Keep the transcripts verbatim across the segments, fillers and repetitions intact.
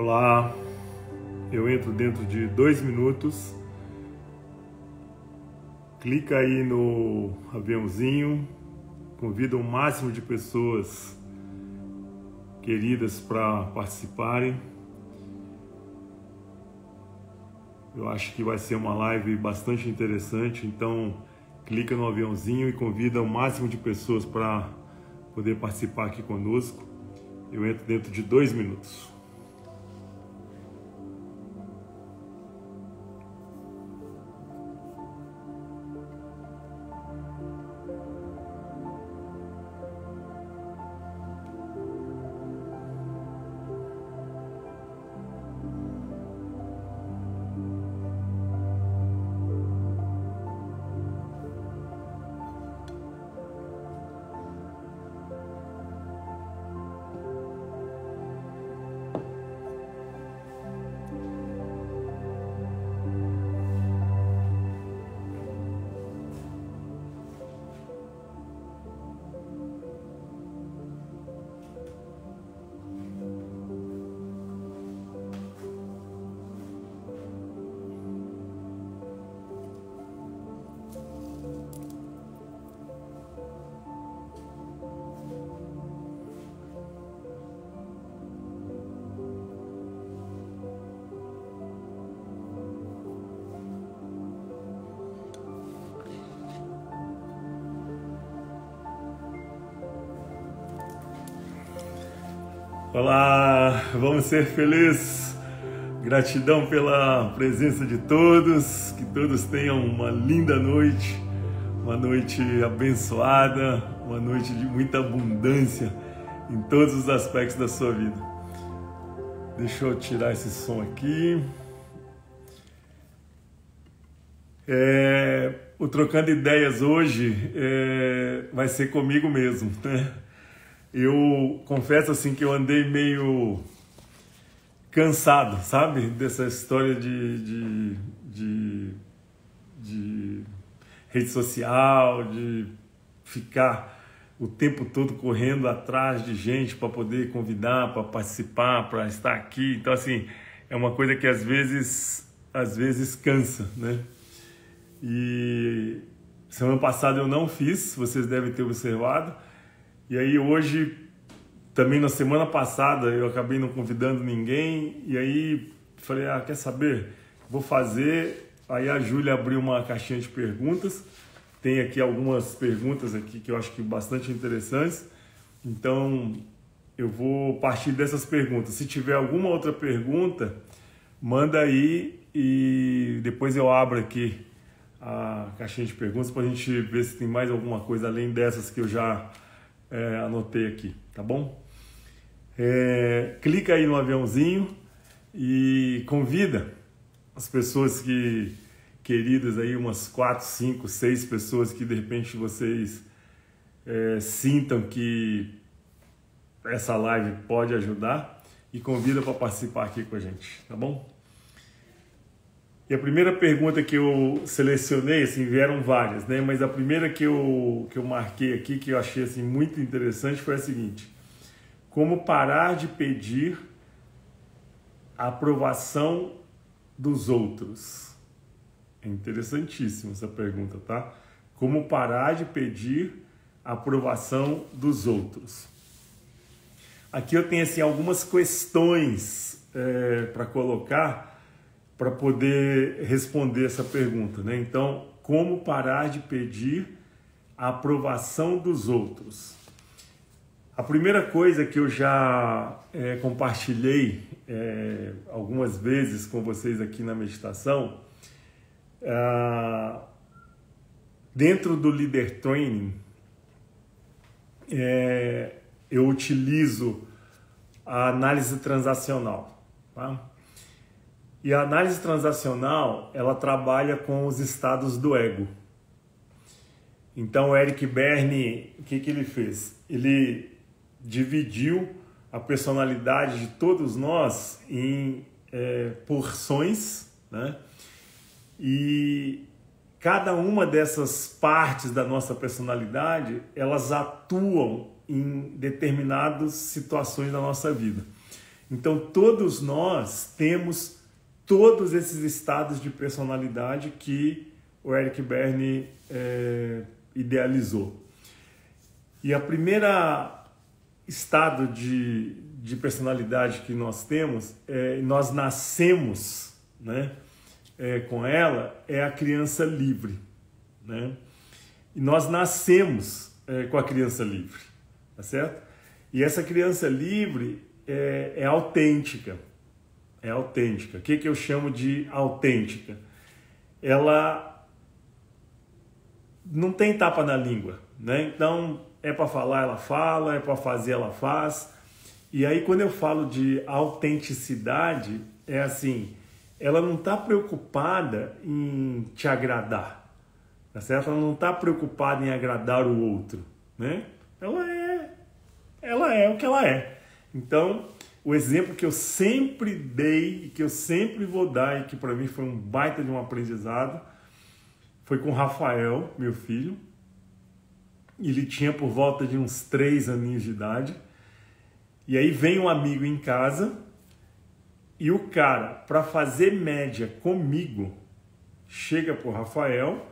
Olá, eu entro dentro de dois minutos. Clica aí no aviãozinho, convida o máximo de pessoas queridas para participarem. Eu acho que vai ser uma live bastante interessante, então clica no aviãozinho e convida o máximo de pessoas para poder participar aqui conosco. Eu entro dentro de dois minutos. Olá, vamos ser felizes. Gratidão pela presença de todos, que todos tenham uma linda noite, uma noite abençoada, uma noite de muita abundância em todos os aspectos da sua vida. Deixa eu tirar esse som aqui. É, o Trocando Ideias hoje é, vai ser comigo mesmo, né? Eu confesso assim que eu andei meio cansado, sabe? Dessa história de, de, de, de rede social, de ficar o tempo todo correndo atrás de gente para poder convidar, para participar, para estar aqui. Então, assim, é uma coisa que às vezes, às vezes cansa, né? E semana passada eu não fiz, vocês devem ter observado. E aí hoje, também na semana passada, eu acabei não convidando ninguém. E aí falei, ah, quer saber? Vou fazer. Aí a Júlia abriu uma caixinha de perguntas. Tem aqui algumas perguntas aqui que eu acho que bastante interessantes. Então, eu vou partir dessas perguntas. Se tiver alguma outra pergunta, manda aí e depois eu abro aqui a caixinha de perguntas para a gente ver se tem mais alguma coisa além dessas que eu já... É, anotei aqui, tá bom? É, clica aí no aviãozinho e convida as pessoas que queridas aí, umas quatro, cinco, seis pessoas que de repente vocês é, sintam que essa live pode ajudar, e convida para participar aqui com a gente, tá bom? E a primeira pergunta que eu selecionei, assim, vieram várias, né? Mas a primeira que eu, que eu marquei aqui, que eu achei assim, muito interessante, foi a seguinte. Como parar de pedir a aprovação dos outros? É interessantíssima essa pergunta, tá? Como parar de pedir a aprovação dos outros? Aqui eu tenho assim, algumas questões é, para colocar... para poder responder essa pergunta, né? Então, como parar de pedir a aprovação dos outros? A primeira coisa que eu já é, compartilhei é, algumas vezes com vocês aqui na meditação, é, dentro do Leader Training, é, eu utilizo a análise transacional, tá? E a análise transacional, ela trabalha com os estados do ego. Então, o Eric Berne, o que, que ele fez? Ele dividiu a personalidade de todos nós em é, porções, né? E cada uma dessas partes da nossa personalidade, elas atuam em determinadas situações da nossa vida. Então todos nós temos todos esses estados de personalidade que o Eric Berne é, idealizou. E a primeira estado de, de personalidade que nós temos, é, nós nascemos, né, é, com ela, é a criança livre, né? E nós nascemos é, com a criança livre, tá certo? E essa criança livre é, é autêntica, é autêntica. O que, que eu chamo de autêntica? Ela não tem tapa na língua, né? Então, é para falar, ela fala, é para fazer, ela faz. E aí, quando eu falo de autenticidade, é assim, ela não está preocupada em te agradar, tá certo? Ela não está preocupada em agradar o outro, né? Ela é, ela é o que ela é. Então, o exemplo que eu sempre dei e que eu sempre vou dar e que para mim foi um baita de um aprendizado foi com o Rafael, meu filho. Ele tinha por volta de uns três aninhos de idade. E aí vem um amigo em casa e o cara, para fazer média comigo, chega pro Rafael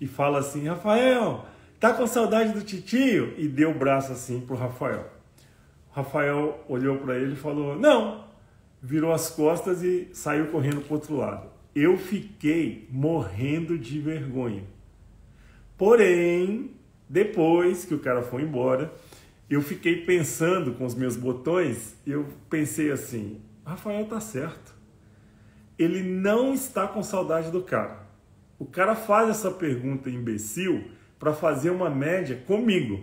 e fala assim: Rafael, tá com saudade do titio? E deu o braço assim pro Rafael. O Rafael olhou para ele e falou: não. Virou as costas e saiu correndo pro outro lado. Eu fiquei morrendo de vergonha. Porém, depois que o cara foi embora, eu fiquei pensando com os meus botões, eu pensei assim, Rafael tá certo. Ele não está com saudade do cara. O cara faz essa pergunta imbecil para fazer uma média comigo.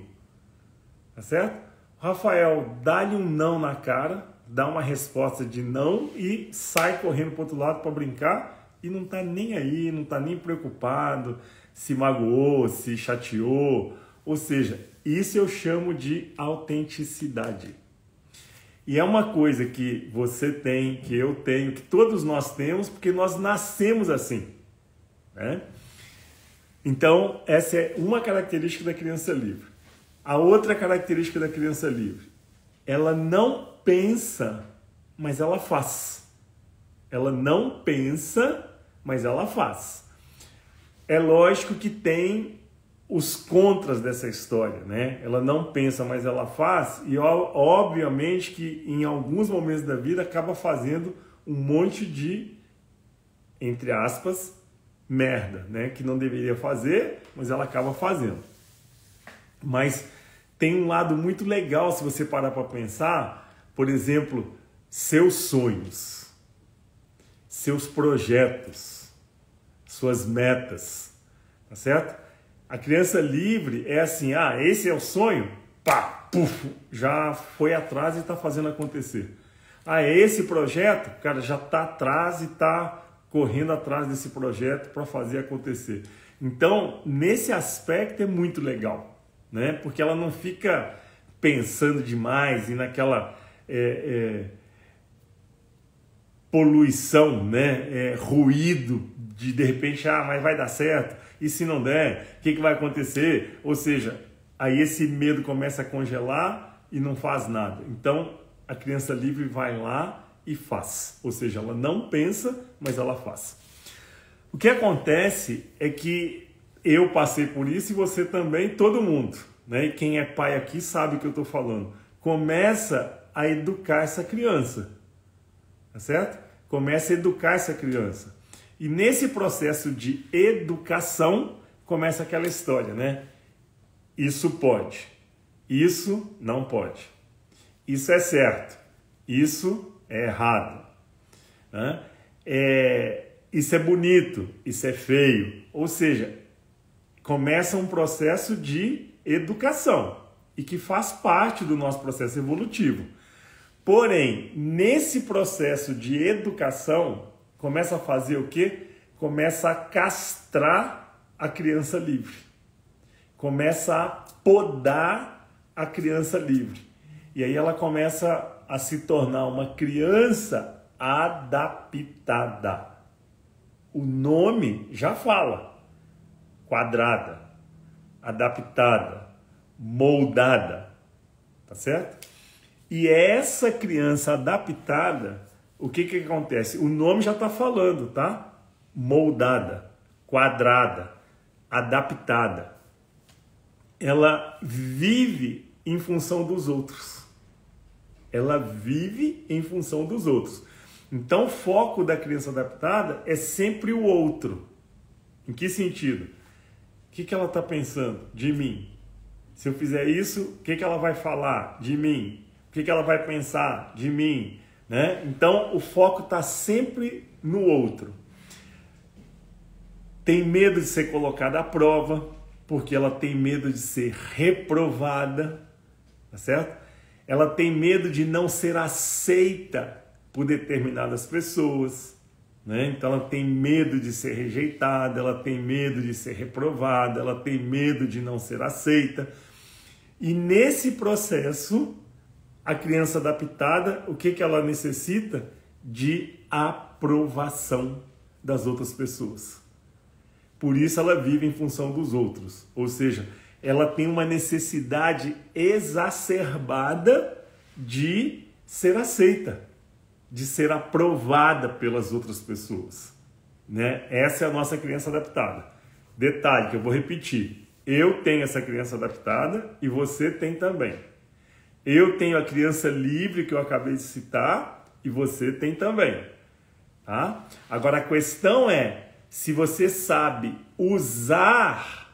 Tá certo? Rafael dá-lhe um não na cara, dá uma resposta de não e sai correndo pro outro lado para brincar e não tá nem aí, não tá nem preocupado. Se magoou, se chateou, ou seja, isso eu chamo de autenticidade. E é uma coisa que você tem, que eu tenho, que todos nós temos, porque nós nascemos assim, né? Então, essa é uma característica da criança livre. A outra característica da criança livre, ela não pensa, mas ela faz. Ela não pensa, mas ela faz. É lógico que tem os contras dessa história, né? Ela não pensa, mas ela faz. E obviamente que em alguns momentos da vida acaba fazendo um monte de, entre aspas, merda, né? Que não deveria fazer, mas ela acaba fazendo. Mas tem um lado muito legal se você parar para pensar. Por exemplo, seus sonhos, seus projetos, suas metas, tá certo? A criança livre é assim, ah, esse é o sonho, pá, puf, já foi atrás e tá fazendo acontecer. Ah, esse projeto, cara, já tá atrás e tá correndo atrás desse projeto para fazer acontecer. Então, nesse aspecto é muito legal, né? Porque ela não fica pensando demais e naquela é, é, poluição, né? É, ruído, de de repente, ah, mas vai dar certo, e se não der, o que, que vai acontecer? Ou seja, aí esse medo começa a congelar e não faz nada. Então, a criança livre vai lá e faz. Ou seja, ela não pensa, mas ela faz. O que acontece é que eu passei por isso e você também, todo mundo, né? E quem é pai aqui sabe o que eu estou falando. Começa a educar essa criança, tá certo? Começa a educar essa criança. E nesse processo de educação, começa aquela história, né? Isso pode, isso não pode, isso é certo, isso é errado, né? É, isso é bonito, isso é feio. Ou seja, começa um processo de educação e que faz parte do nosso processo evolutivo. Porém, nesse processo de educação, começa a fazer o quê? Começa a castrar a criança livre. Começa a podar a criança livre. E aí ela começa a se tornar uma criança adaptada. O nome já fala. Quadrada, adaptada, moldada. Tá certo? E essa criança adaptada, o que que acontece? O nome já está falando, tá? Moldada, quadrada, adaptada. Ela vive em função dos outros. Ela vive em função dos outros. Então o foco da criança adaptada é sempre o outro. Em que sentido? O que que ela está pensando? De mim. Se eu fizer isso, o que que ela vai falar? De mim. O que que ela vai pensar? De mim. Né? Então o foco está sempre no outro. Tem medo de ser colocada à prova, porque ela tem medo de ser reprovada, tá certo? Ela tem medo de não ser aceita por determinadas pessoas, né? Então ela tem medo de ser rejeitada, ela tem medo de ser reprovada, ela tem medo de não ser aceita. E nesse processo, a criança adaptada, o que que ela necessita? De aprovação das outras pessoas. Por isso ela vive em função dos outros. Ou seja, ela tem uma necessidade exacerbada de ser aceita, de ser aprovada pelas outras pessoas. Né? Essa é a nossa criança adaptada. Detalhe que eu vou repetir. Eu tenho essa criança adaptada e você tem também. Eu tenho a criança livre que eu acabei de citar e você tem também. Tá? Agora a questão é, se você sabe usar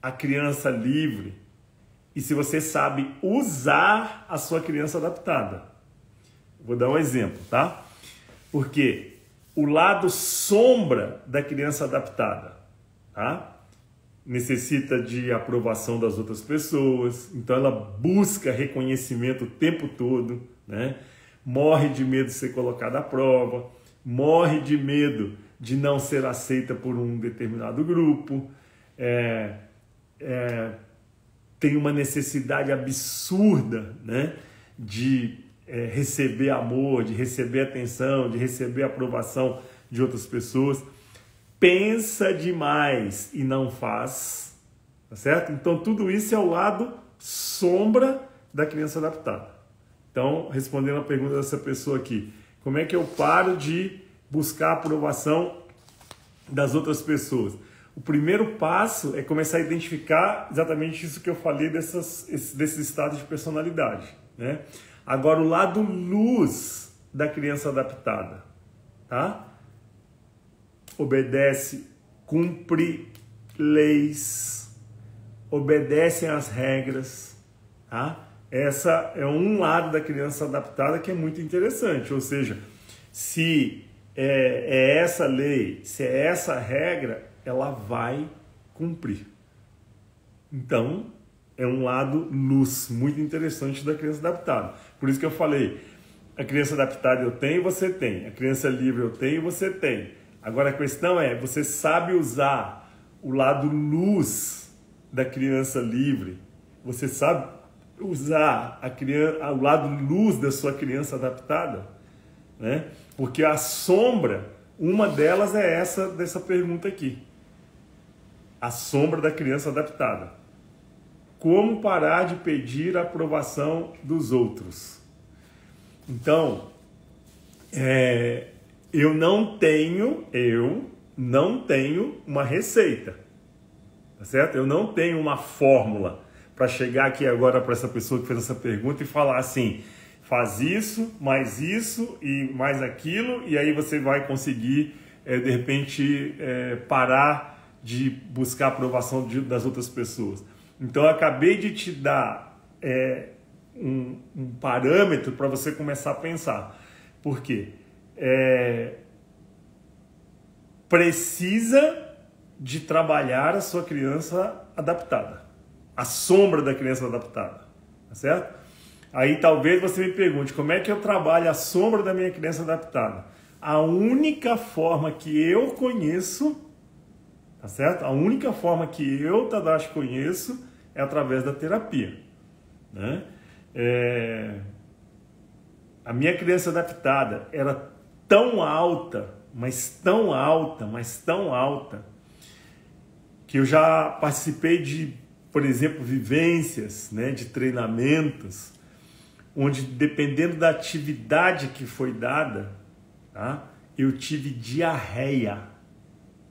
a criança livre e se você sabe usar a sua criança adaptada. Vou dar um exemplo, tá? Porque o lado sombra da criança adaptada, tá? Necessita de aprovação das outras pessoas, então ela busca reconhecimento o tempo todo, né? Morre de medo de ser colocada à prova, morre de medo de não ser aceita por um determinado grupo, é, é, tem uma necessidade absurda, né, de é, receber amor, de receber atenção, de receber aprovação de outras pessoas, pensa demais e não faz, tá certo? Então tudo isso é o lado sombra da criança adaptada. Então, respondendo a pergunta dessa pessoa aqui, como é que eu paro de buscar a aprovação das outras pessoas? O primeiro passo é começar a identificar exatamente isso que eu falei dessas, desses estados de personalidade, né? Agora, o lado luz da criança adaptada, tá? Obedece, cumpre leis, obedecem às regras, tá? Essa é um lado da criança adaptada que é muito interessante, ou seja, se É, é essa lei, se é essa regra, ela vai cumprir. Então, é um lado luz, muito interessante da criança adaptada. Por isso que eu falei, a criança adaptada eu tenho e você tem. A criança livre eu tenho e você tem. Agora a questão é, você sabe usar o lado luz da criança livre? Você sabe usar a criança, o lado luz da sua criança adaptada? Né? Porque a sombra, uma delas é essa dessa pergunta aqui. A sombra da criança adaptada. Como parar de pedir a aprovação dos outros? Então, é, eu não tenho, eu não tenho uma receita, tá certo? Eu não tenho uma fórmula para chegar aqui agora para essa pessoa que fez essa pergunta e falar assim: faz isso, mais isso e mais aquilo, e aí você vai conseguir, é, de repente, é, parar de buscar a aprovação de, das outras pessoas. Então, eu acabei de te dar é, um, um parâmetro para você começar a pensar. Por quê? É, precisa de trabalhar a sua criança adaptada, a sombra da criança adaptada, tá certo? Aí talvez você me pergunte, como é que eu trabalho a sombra da minha criança adaptada? A única forma que eu conheço, tá certo? A única forma que eu, Tadashi, conheço é através da terapia, né? É... A minha criança adaptada era tão alta, mas tão alta, mas tão alta, que eu já participei de, por exemplo, vivências, né, de treinamentos, onde, dependendo da atividade que foi dada, tá? eu tive diarreia.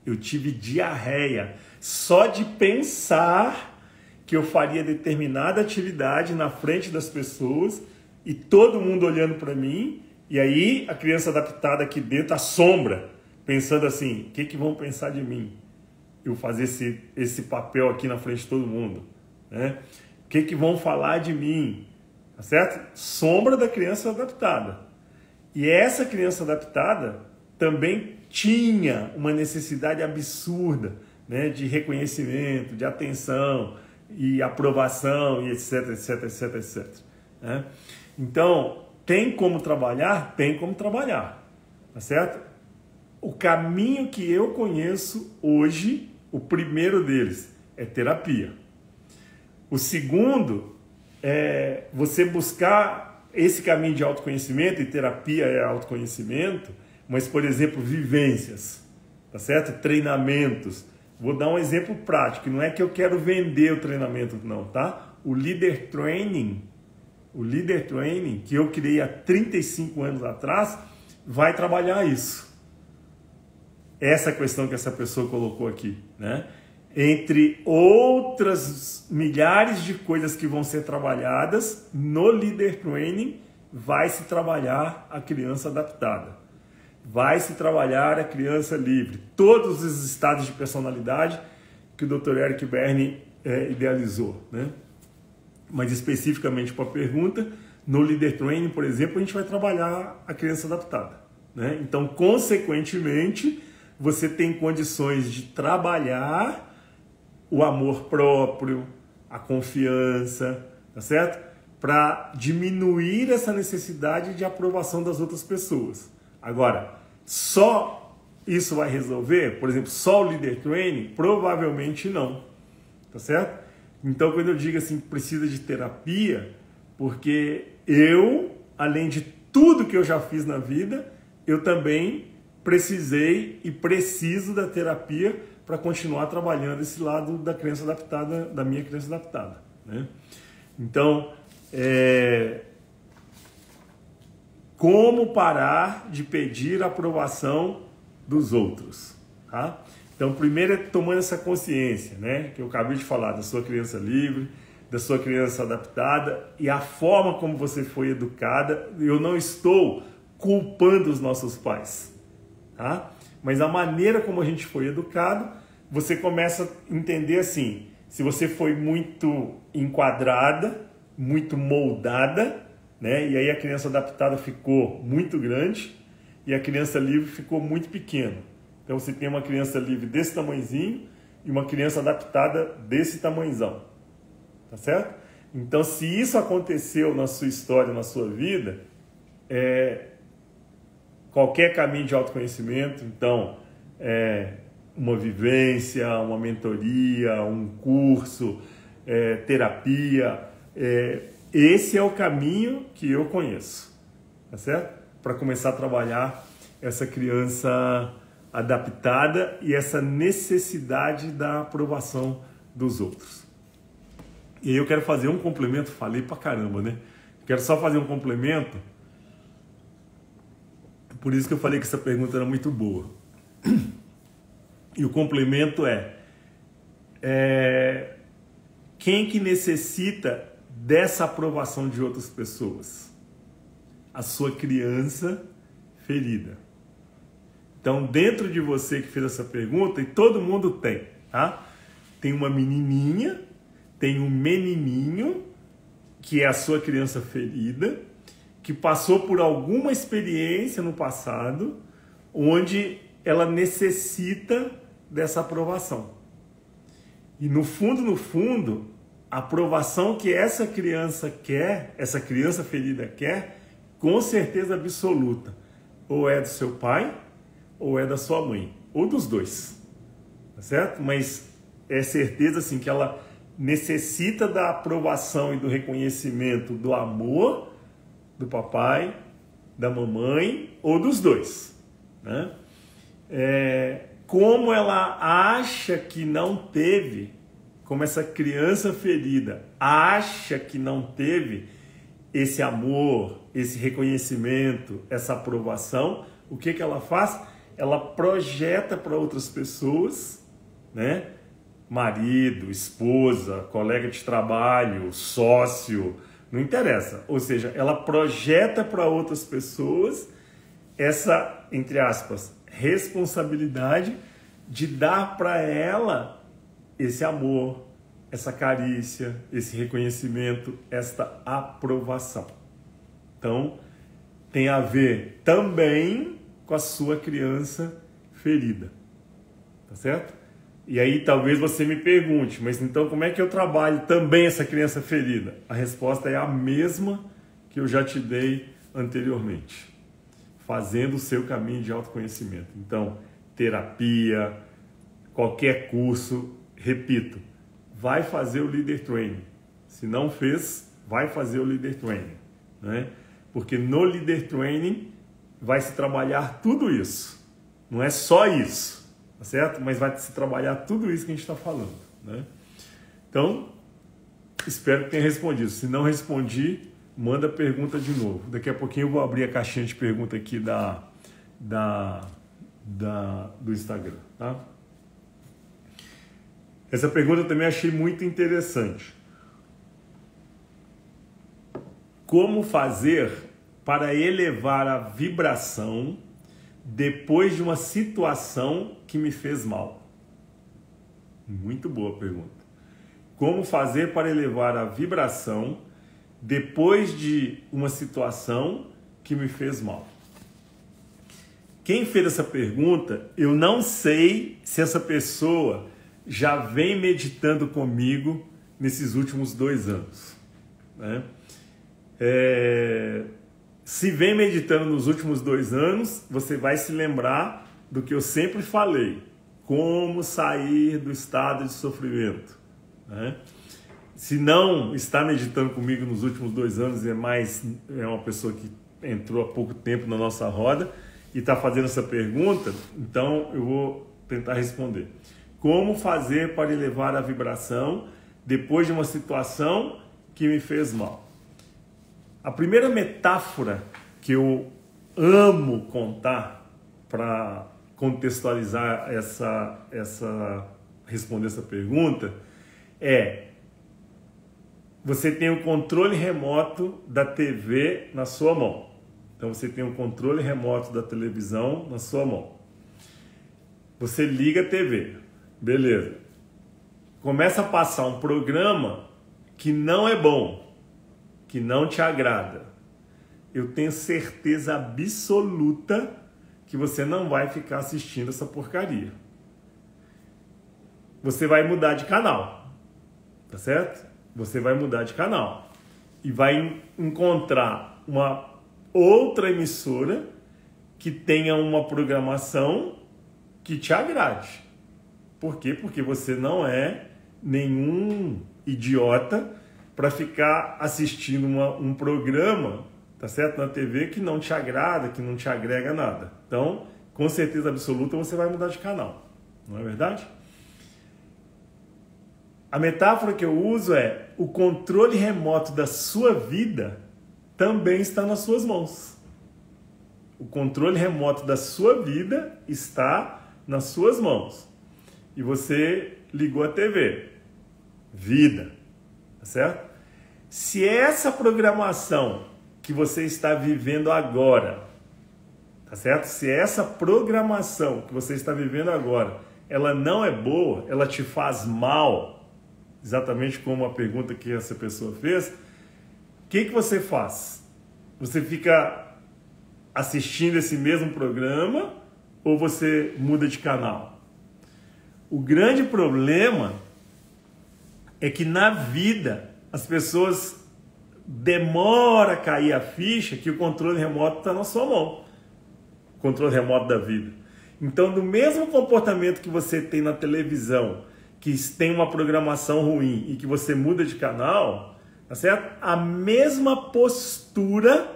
Eu tive diarreia. Só de pensar que eu faria determinada atividade na frente das pessoas e todo mundo olhando para mim, e aí a criança adaptada aqui dentro assombra, pensando assim, o que, que vão pensar de mim? Eu fazer esse, esse papel aqui na frente de todo mundo, né? O que, que vão falar de mim? Tá certo? Sombra da criança adaptada. E essa criança adaptada também tinha uma necessidade absurda, né, de reconhecimento, de atenção e aprovação e etc, etc, etc, et cetera. Né? Então, tem como trabalhar? Tem como trabalhar, tá certo? O caminho que eu conheço hoje, o primeiro deles é terapia. O segundo é você buscar esse caminho de autoconhecimento, e terapia é autoconhecimento, mas, por exemplo, vivências, tá certo? Treinamentos. Vou dar um exemplo prático, não é que eu quero vender o treinamento não, tá? O Leader Training, o Leader Training que eu criei há trinta e cinco anos atrás, vai trabalhar isso. Essa questão que essa pessoa colocou aqui, né? Entre outras milhares de coisas que vão ser trabalhadas, no Leader Training vai se trabalhar a criança adaptada. Vai se trabalhar a criança livre. Todos os estados de personalidade que o doutor Eric Berne é, idealizou, né? Mas especificamente para a pergunta, no Leader Training, por exemplo, a gente vai trabalhar a criança adaptada, né? Então, consequentemente, você tem condições de trabalhar o amor próprio, a confiança, tá certo? Para diminuir essa necessidade de aprovação das outras pessoas. Agora, só isso vai resolver? Por exemplo, só o Leader Training? Provavelmente não, tá certo? Então, quando eu digo assim, precisa de terapia, porque eu, além de tudo que eu já fiz na vida, eu também precisei e preciso da terapia para continuar trabalhando esse lado da criança adaptada, da minha criança adaptada, né? Então, é... como parar de pedir aprovação dos outros, tá? Então, primeiro é tomando essa consciência, né? Que eu acabei de falar, da sua criança livre, da sua criança adaptada e a forma como você foi educada. Eu não estou culpando os nossos pais, tá? Mas a maneira como a gente foi educado, você começa a entender assim, se você foi muito enquadrada, muito moldada, né? E aí a criança adaptada ficou muito grande e a criança livre ficou muito pequena. Então você tem uma criança livre desse tamanhozinho e uma criança adaptada desse tamanhozão, tá certo? Então, se isso aconteceu na sua história, na sua vida, é, qualquer caminho de autoconhecimento, então é, uma vivência, uma mentoria, um curso, é, terapia, é, esse é o caminho que eu conheço, tá certo? Para começar a trabalhar essa criança adaptada e essa necessidade da aprovação dos outros. E aí eu quero fazer um complemento, falei pra caramba, né? Quero só fazer um complemento, por isso que eu falei que essa pergunta era muito boa. E o complemento é, é quem que necessita dessa aprovação de outras pessoas? A sua criança ferida. Então, dentro de você que fez essa pergunta, e todo mundo tem, tá? Tem uma menininha, tem um menininho, que é a sua criança ferida, que passou por alguma experiência no passado, onde ela necessita dessa aprovação. E no fundo, no fundo, a aprovação que essa criança quer, essa criança ferida quer, com certeza absoluta, ou é do seu pai, ou é da sua mãe, ou dos dois, tá certo? Mas é certeza assim, que ela necessita da aprovação e do reconhecimento, do amor do papai, da mamãe, ou dos dois, né? É, como ela acha que não teve, como essa criança ferida acha que não teve, esse amor, esse reconhecimento, essa aprovação, o que que ela faz? Ela projeta para outras pessoas, né? Marido, esposa, colega de trabalho, sócio, não interessa. Ou seja, ela projeta para outras pessoas essa, entre aspas, responsabilidade de dar para ela esse amor, essa carícia, esse reconhecimento, esta aprovação. Então, tem a ver também com a sua criança ferida, tá certo? E aí talvez você me pergunte, mas então como é que eu trabalho também essa criança ferida? A resposta é a mesma que eu já te dei anteriormente, fazendo o seu caminho de autoconhecimento. Então, terapia, qualquer curso, repito, vai fazer o Leader Training. Se não fez, vai fazer o Leader Training, né? Porque no Leader Training vai se trabalhar tudo isso. Não é só isso, tá certo? Mas vai se trabalhar tudo isso que a gente está falando, né? Então, espero que tenha respondido. Se não respondi, manda pergunta de novo. Daqui a pouquinho eu vou abrir a caixinha de pergunta aqui da, da, da, do Instagram, tá? Essa pergunta eu também achei muito interessante. Como fazer para elevar a vibração depois de uma situação que me fez mal? Muito boa pergunta. Como fazer para elevar a vibração depois de uma situação que me fez mal? Quem fez essa pergunta, eu não sei se essa pessoa já vem meditando comigo nesses últimos dois anos, né? É... Se vem meditando nos últimos dois anos, você vai se lembrar do que eu sempre falei, como sair do estado de sofrimento, né? Se não está meditando comigo nos últimos dois anos, é mais é uma pessoa que entrou há pouco tempo na nossa roda e está fazendo essa pergunta, então eu vou tentar responder. Como fazer para elevar a vibração depois de uma situação que me fez mal? A primeira metáfora que eu amo contar para contextualizar essa, essa, responder essa pergunta é: você tem o controle remoto da T V na sua mão. Então você tem o controle remoto da televisão na sua mão. Você liga a T V. Beleza. Começa a passar um programa que não é bom, que não te agrada. Eu tenho certeza absoluta que você não vai ficar assistindo essa porcaria. Você vai mudar de canal, tá certo? Você vai mudar de canal e vai encontrar uma outra emissora que tenha uma programação que te agrade. Por quê? Porque você não é nenhum idiota para ficar assistindo uma, um programa, tá certo? Na T V que não te agrada, que não te agrega nada. Então, com certeza absoluta, você vai mudar de canal, não é verdade? A metáfora que eu uso é: o controle remoto da sua vida também está nas suas mãos. O controle remoto da sua vida está nas suas mãos. E você ligou a T V, vida, tá certo? Se essa programação que você está vivendo agora, tá certo? Se essa programação que você está vivendo agora, ela não é boa, ela te faz mal, exatamente como a pergunta que essa pessoa fez, o que que você faz? Você fica assistindo esse mesmo programa ou você muda de canal? O grande problema é que na vida as pessoas demoram a cair a ficha que o controle remoto está na sua mão. O controle remoto da vida. Então, do mesmo comportamento que você tem na televisão, que tem uma programação ruim e que você muda de canal, tá certo? A mesma postura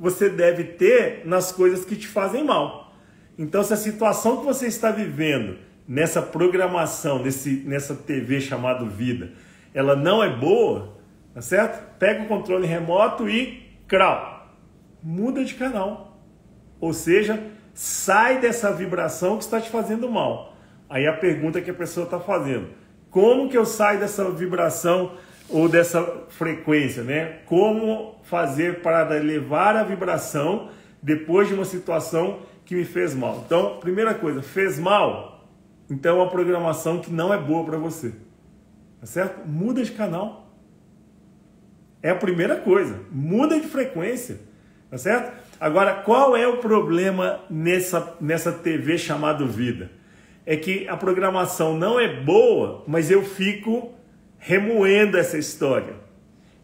você deve ter nas coisas que te fazem mal. Então, se a situação que você está vivendo nessa programação, nesse, nessa T V chamada vida, ela não é boa, tá certo? Pega o controle remoto e crau, muda de canal. Ou seja, sai dessa vibração que está te fazendo mal. Aí a pergunta que a pessoa está fazendo: como que eu saio dessa vibração ou dessa frequência, né? Como fazer para elevar a vibração depois de uma situação que me fez mal? Então, primeira coisa, fez mal, então é uma programação que não é boa para você, tá certo? Muda de canal, é a primeira coisa, muda de frequência, tá certo? Agora, qual é o problema nessa, nessa T V chamada vida? É que a programação não é boa, mas eu fico remoendo essa história,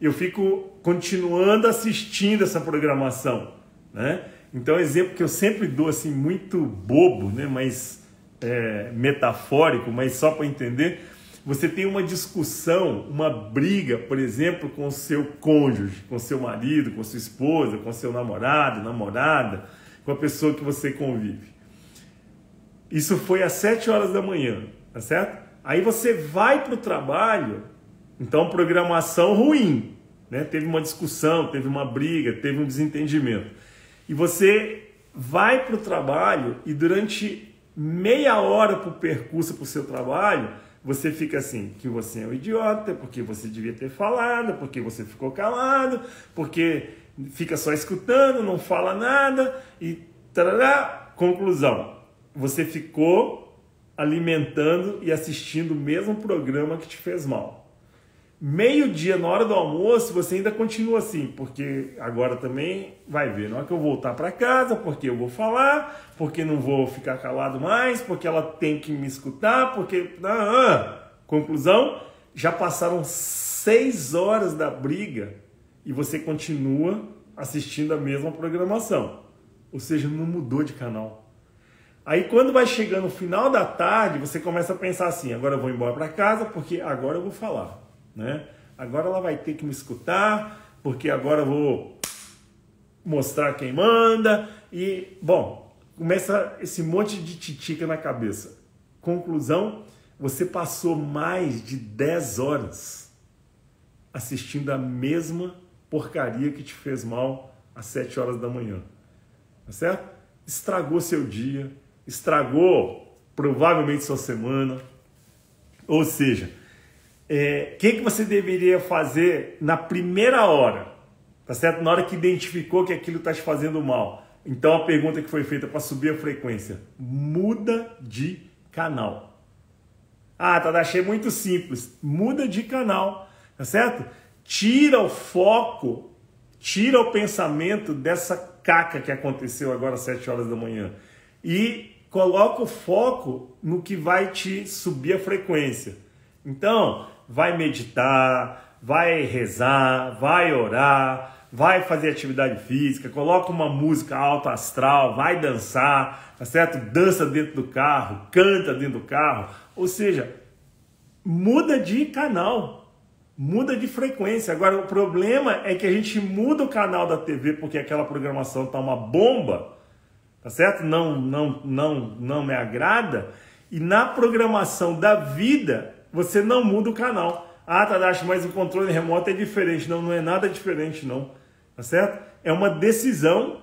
eu fico continuando assistindo essa programação, né? Então, exemplo que eu sempre dou, assim, muito bobo, né? Mas é, metafórico, mas só para entender. Você tem uma discussão, uma briga, por exemplo, com o seu cônjuge, com seu marido, com sua esposa, com seu namorado, namorada, com a pessoa que você convive. Isso foi às sete horas da manhã, tá certo? Aí você vai para o trabalho, então programação ruim, né? Teve uma discussão, teve uma briga, teve um desentendimento. E você vai para o trabalho e durante meia hora para o percurso, para o seu trabalho, você fica assim, que você é um idiota, porque você devia ter falado, porque você ficou calado, porque fica só escutando, não fala nada e tarará. Conclusão, você ficou alimentando e assistindo o mesmo programa que te fez mal. Meio-dia, na hora do almoço, você ainda continua assim, porque agora também vai ver, na hora que eu voltar para casa, porque eu vou falar, porque não vou ficar calado mais, porque ela tem que me escutar, porque... Ah, ah. Conclusão, já passaram seis horas da briga e você continua assistindo a mesma programação. Ou seja, não mudou de canal. Aí quando vai chegando o final da tarde, você começa a pensar assim, agora eu vou embora para casa, porque agora eu vou falar. Né? Agora ela vai ter que me escutar, porque agora eu vou mostrar quem manda. E, bom, começa esse monte de titica na cabeça. Conclusão, você passou mais de dez horas assistindo a mesma porcaria que te fez mal às sete horas da manhã. Tá certo? Estragou seu dia, estragou provavelmente sua semana. Ou seja, o é, que, que você deveria fazer na primeira hora, tá certo? Na hora que identificou que aquilo está te fazendo mal. Então, a pergunta que foi feita para subir a frequência, muda de canal. Ah, Tadashi, é muito simples. Muda de canal, tá certo? Tira o foco, tira o pensamento dessa caca que aconteceu agora às sete horas da manhã e coloca o foco no que vai te subir a frequência. Então, vai meditar, vai rezar, vai orar, vai fazer atividade física, coloca uma música alto astral, vai dançar, tá certo? Dança dentro do carro, canta dentro do carro, ou seja, muda de canal, muda de frequência. Agora, o problema é que a gente muda o canal da T V porque aquela programação tá uma bomba, tá certo? Não, não, não, não me agrada. E na programação da vida, você não muda o canal. Ah, Tadashi, mas o controle remoto é diferente. Não, não é nada diferente, não. Tá certo? É uma decisão,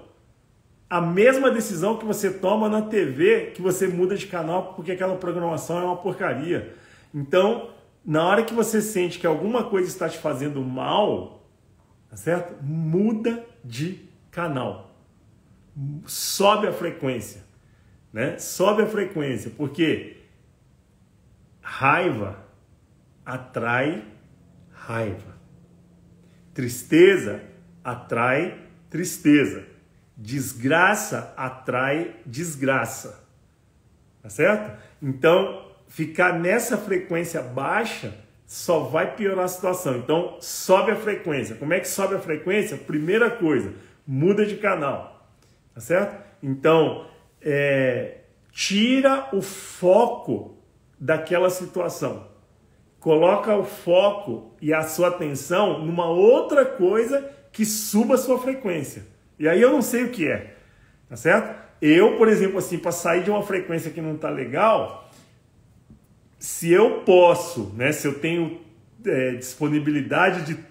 a mesma decisão que você toma na T V, que você muda de canal porque aquela programação é uma porcaria. Então, na hora que você sente que alguma coisa está te fazendo mal, tá certo? Muda de canal. Sobe a frequência, né? Sobe a frequência, porque... raiva atrai raiva. Tristeza atrai tristeza. Desgraça atrai desgraça. Tá certo? Então, ficar nessa frequência baixa só vai piorar a situação. Então, sobe a frequência. Como é que sobe a frequência? Primeira coisa, muda de canal. Tá certo? Então, é, tira o foco daquela situação, coloca o foco e a sua atenção numa outra coisa que suba a sua frequência. E aí eu não sei o que é, tá certo? Eu, por exemplo, assim, para sair de uma frequência que não tá legal, se eu posso, né, se eu tenho é, disponibilidade de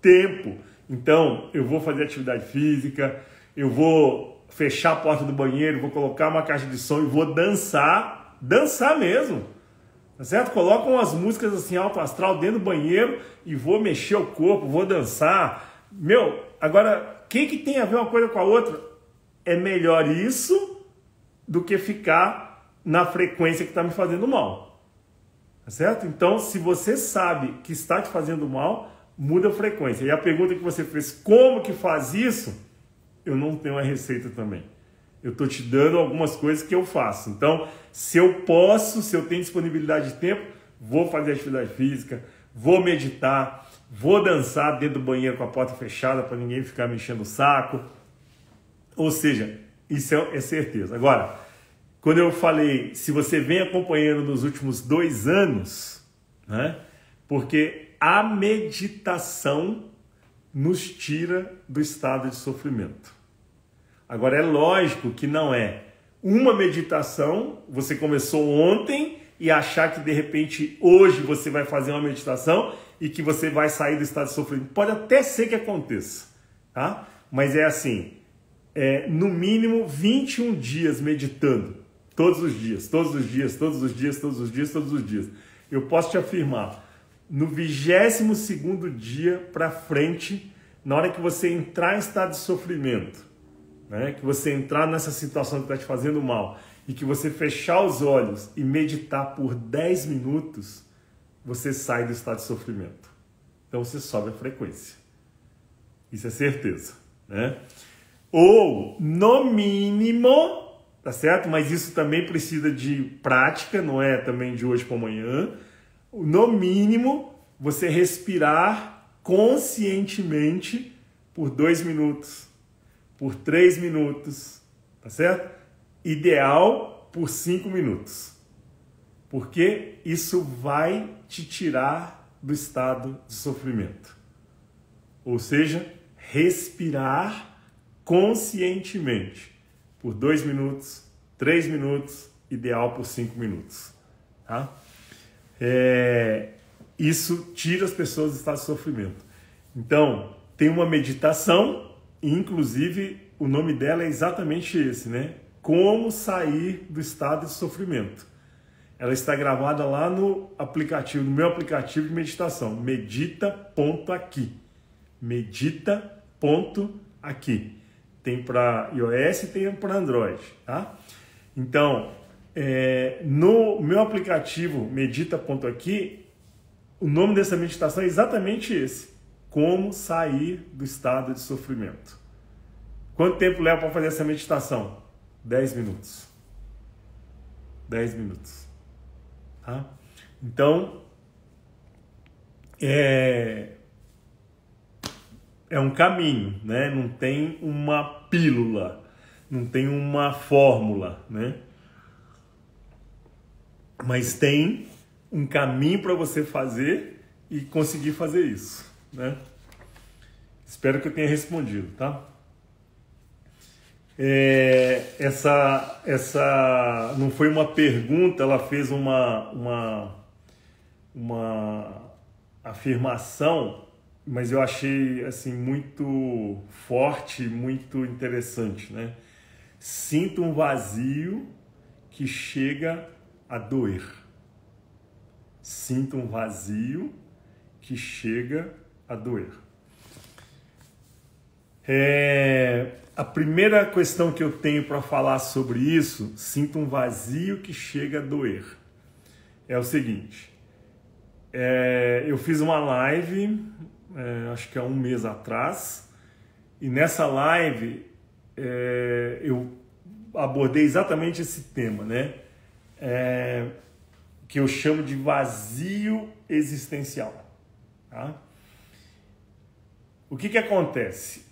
tempo Então, eu vou fazer atividade física, eu vou fechar a porta do banheiro, vou colocar uma caixa de som e vou dançar, dançar mesmo, tá certo? Colocam as músicas assim, alto astral, dentro do banheiro e vou mexer o corpo, vou dançar. Meu, agora, o que que tem a ver uma coisa com a outra? É melhor isso do que ficar na frequência que está me fazendo mal, tá certo? Então, se você sabe que está te fazendo mal, muda a frequência. E a pergunta que você fez, como que faz isso? Eu não tenho a receita também. Eu estou te dando algumas coisas que eu faço. Então, se eu posso, se eu tenho disponibilidade de tempo, vou fazer atividade física, vou meditar, vou dançar dentro do banheiro com a porta fechada para ninguém ficar me enchendo o saco. Ou seja, isso é, é certeza. Agora, quando eu falei, se você vem acompanhando nos últimos dois anos, né? Porque a meditação nos tira do estado de sofrimento. Agora, é lógico que não é uma meditação, você começou ontem e achar que de repente hoje você vai fazer uma meditação e que você vai sair do estado de sofrimento. Pode até ser que aconteça, tá? Mas é assim, é, no mínimo vinte e um dias meditando, todos os dias, todos os dias, todos os dias, todos os dias, todos os dias. Eu posso te afirmar, no vigésimo segundo dia para frente, na hora que você entrar em estado de sofrimento, né, que você entrar nessa situação que está te fazendo mal e que você fechar os olhos e meditar por dez minutos, você sai do estado de sofrimento. Então você sobe a frequência. Isso é certeza, né? Ou, no mínimo, tá certo? Mas isso também precisa de prática, não é também de hoje para amanhã. No mínimo, você respirar conscientemente por dois minutos, por três minutos, tá certo? Ideal por cinco minutos, porque isso vai te tirar do estado de sofrimento. Ou seja, respirar conscientemente por dois minutos, três minutos, ideal por cinco minutos, tá? É, isso tira as pessoas do estado de sofrimento. Então, tem uma meditação, inclusive o nome dela é exatamente esse, né? Como sair do estado de sofrimento. Ela está gravada lá no aplicativo, no meu aplicativo de meditação, Medita.Aqui. Medita.Aqui. Tem para iOS e tem para Android, tá? Então, É, no meu aplicativo Medita.Aqui, o nome dessa meditação é exatamente esse: como sair do estado de sofrimento. Quanto tempo leva para fazer essa meditação? dez minutos. dez minutos. Tá? Então, é, é um caminho, né? Não tem uma pílula, não tem uma fórmula, né? Mas tem um caminho para você fazer e conseguir fazer isso, né? Espero que eu tenha respondido, tá? É, essa, essa não foi uma pergunta, ela fez uma, uma, uma afirmação, mas eu achei assim, muito forte, muito interessante, né? Sinto um vazio que chega a doer. Sinto um vazio que chega a doer. É, a primeira questão que eu tenho para falar sobre isso, sinto um vazio que chega a doer, é o seguinte, é, eu fiz uma live, é, acho que há um mês atrás, e nessa live é, eu abordei exatamente esse tema, né? É, que eu chamo de vazio existencial, tá? O que que acontece?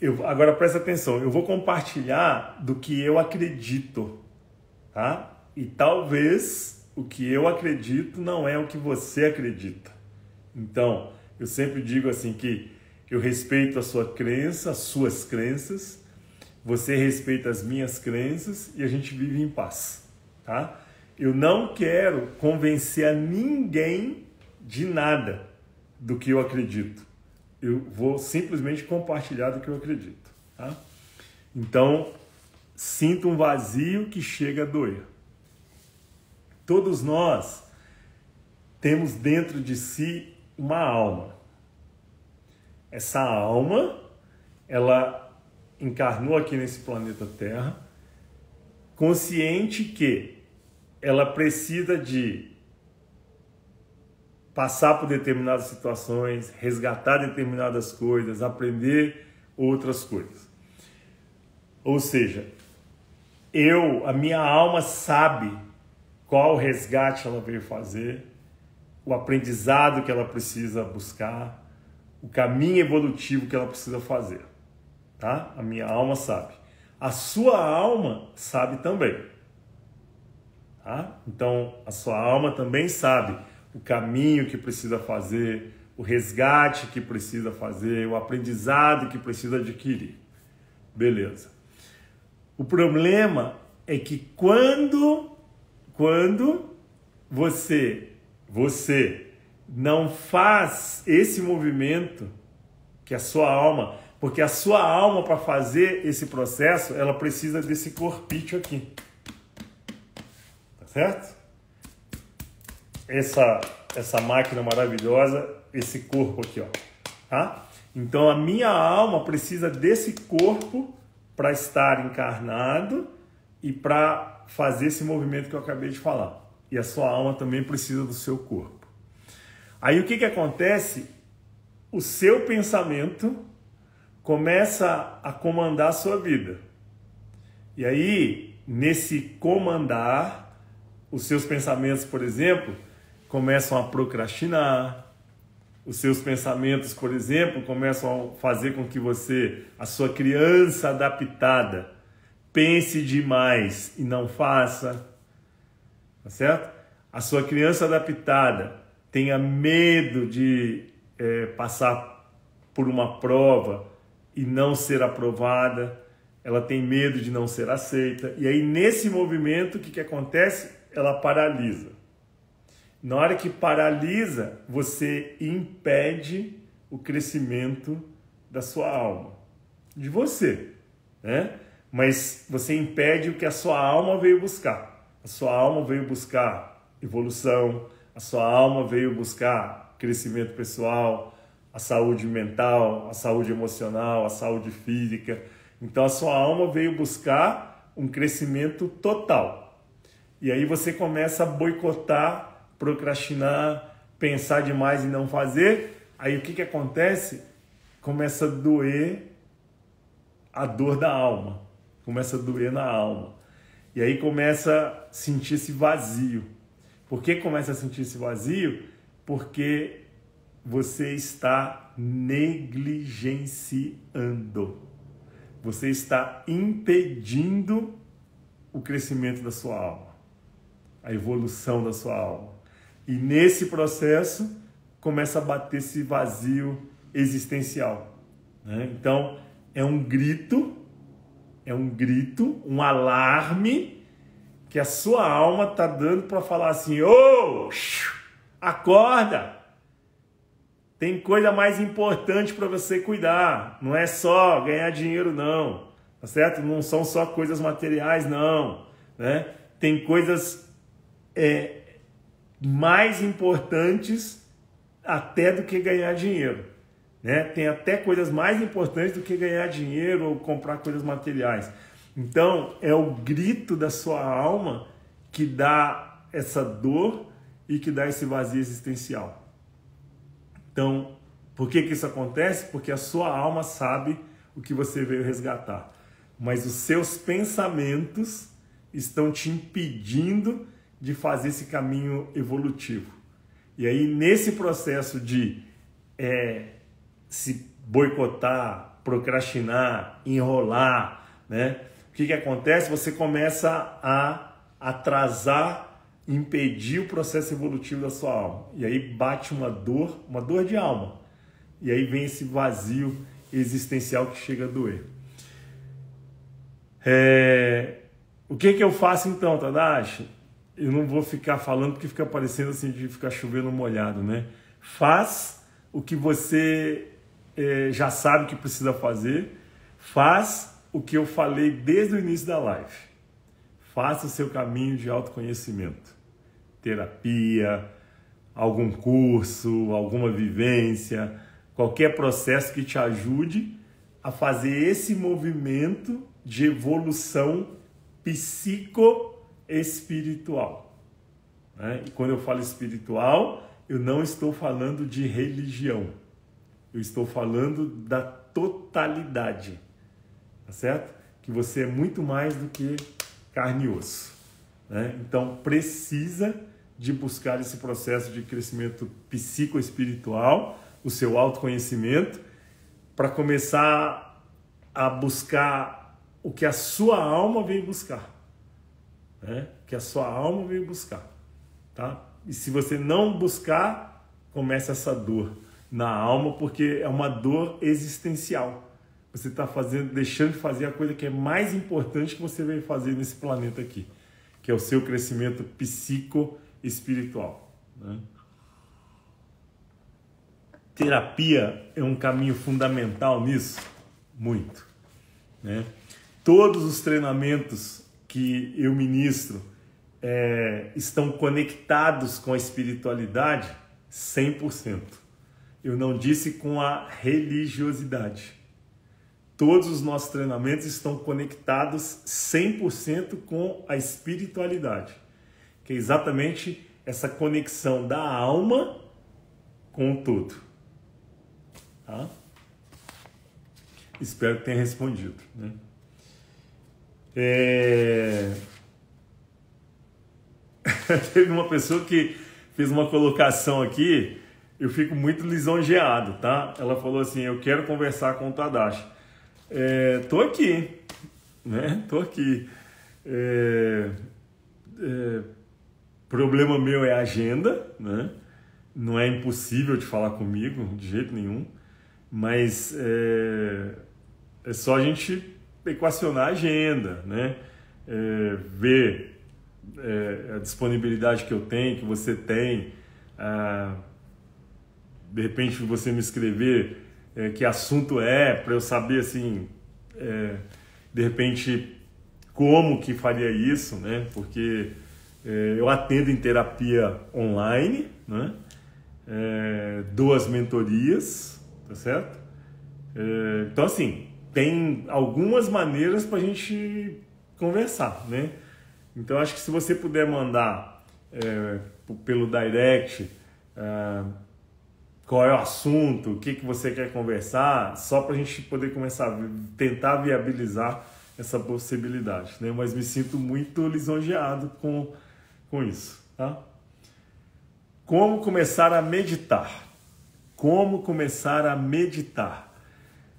Eu, agora presta atenção, eu vou compartilhar do que eu acredito, tá? E talvez o que eu acredito não é o que você acredita. Então, eu sempre digo assim que eu respeito a sua crença, as suas crenças, você respeita as minhas crenças e a gente vive em paz. Tá? Eu não quero convencer a ninguém de nada do que eu acredito. eu vou simplesmente compartilhar do que eu acredito. Tá? Então, sinto um vazio que chega a doer. Todos nós temos dentro de si uma alma. Essa alma, ela encarnou aqui nesse planeta Terra, consciente que ela precisa de passar por determinadas situações, resgatar determinadas coisas, aprender outras coisas. Ou seja, eu, a minha alma sabe qual resgate ela veio fazer, o aprendizado que ela precisa buscar, o caminho evolutivo que ela precisa fazer, tá? A minha alma sabe. A sua alma sabe também, tá? Então, a sua alma também sabe o caminho que precisa fazer, o resgate que precisa fazer, o aprendizado que precisa adquirir. Beleza. O problema é que quando, quando você, você não faz esse movimento que a sua alma... Porque a sua alma, para fazer esse processo, ela precisa desse corpício aqui. Tá certo? Essa, essa máquina maravilhosa, esse corpo aqui, ó. Tá? Então, a minha alma precisa desse corpo para estar encarnado e para fazer esse movimento que eu acabei de falar. E a sua alma também precisa do seu corpo. Aí, o que que acontece? O seu pensamento começa a comandar a sua vida. E aí, nesse comandar, os seus pensamentos, por exemplo, começam a procrastinar. Os seus pensamentos, por exemplo, começam a fazer com que você, a sua criança adaptada, pense demais e não faça. Tá certo? A sua criança adaptada tenha medo de é, passar por uma prova e não ser aprovada, ela tem medo de não ser aceita, e aí nesse movimento, o que que acontece? Ela paralisa. Na hora que paralisa, você impede o crescimento da sua alma, de você, né? Mas você impede o que a sua alma veio buscar. A sua alma veio buscar evolução, a sua alma veio buscar crescimento pessoal, a saúde mental, a saúde emocional, a saúde física. Então, a sua alma veio buscar um crescimento total. E aí você começa a boicotar, procrastinar, pensar demais e não fazer. Aí o que que acontece? Começa a doer a dor da alma. Começa a doer na alma. E aí começa a sentir esse vazio. Por que começa a sentir esse vazio? Porque você está negligenciando. Você está impedindo o crescimento da sua alma, a evolução da sua alma. E nesse processo começa a bater esse vazio existencial, né? Então, é um grito, é um grito, um alarme que a sua alma está dando para falar assim: ô, acorda! Tem coisa mais importante para você cuidar. Não é só ganhar dinheiro, não. Tá certo? Não são só coisas materiais, não. Né? Tem coisas é, mais importantes até do que ganhar dinheiro. Né? Tem até coisas mais importantes do que ganhar dinheiro ou comprar coisas materiais. Então, é o grito da sua alma que dá essa dor e que dá esse vazio existencial. Então, por que que isso acontece? Porque a sua alma sabe o que você veio resgatar. Mas os seus pensamentos estão te impedindo de fazer esse caminho evolutivo. E aí, nesse processo de é, se boicotar, procrastinar, enrolar, né? O que que acontece? Você começa a atrasar, impedir o processo evolutivo da sua alma. E aí bate uma dor, uma dor de alma. E aí vem esse vazio existencial que chega a doer. É... O que que eu faço então, Tadashi? Eu não vou ficar falando porque fica parecendo assim de ficar chovendo molhado, né? Faz o que você é, já sabe o que precisa fazer, faz o que eu falei desde o início da live. Faça o seu caminho de autoconhecimento. Terapia, algum curso, alguma vivência, qualquer processo que te ajude a fazer esse movimento de evolução psicoespiritual. Né? E quando eu falo espiritual, eu não estou falando de religião. Eu estou falando da totalidade. Tá certo? Que você é muito mais do que carne e osso. Né? Então, precisa de buscar esse processo de crescimento psicoespiritual, o seu autoconhecimento, para começar a buscar o que a sua alma veio buscar. Né? O que a sua alma veio buscar. Tá? E se você não buscar, começa essa dor na alma, porque é uma dor existencial. Você está fazendo, deixando de fazer a coisa que é mais importante que você veio fazer nesse planeta aqui, que é o seu crescimento psico-espiritual. Né? Terapia é um caminho fundamental nisso? Muito. Né? Todos os treinamentos que eu ministro é, estão conectados com a espiritualidade cem por cento. Eu não disse com a religiosidade. Todos os nossos treinamentos estão conectados cem por cento com a espiritualidade, que é exatamente essa conexão da alma com o todo. Tá? Espero que tenha respondido. Né? É... Teve uma pessoa que fez uma colocação aqui, eu fico muito lisonjeado, tá? Ela falou assim, eu quero conversar com o Tadashi. É, tô aqui, né? Tô aqui. É, é, problema meu é a agenda, né? Não é impossível de falar comigo de jeito nenhum, mas é, é só a gente equacionar a agenda, né? É, ver é, a disponibilidade que eu tenho, que você tem. Ah, de repente você me escrever. É, que assunto é, para eu saber, assim, é, de repente, como que faria isso, né? Porque é, eu atendo em terapia online, né? É, dou as mentorias, tá certo? É, então, assim, tem algumas maneiras para a gente conversar, né? Então, acho que se você puder mandar é, pelo direct... É, qual é o assunto, o que, que você quer conversar, só para a gente poder começar a tentar viabilizar essa possibilidade, né? Mas me sinto muito lisonjeado com, com isso, tá? Como começar a meditar? Como começar a meditar?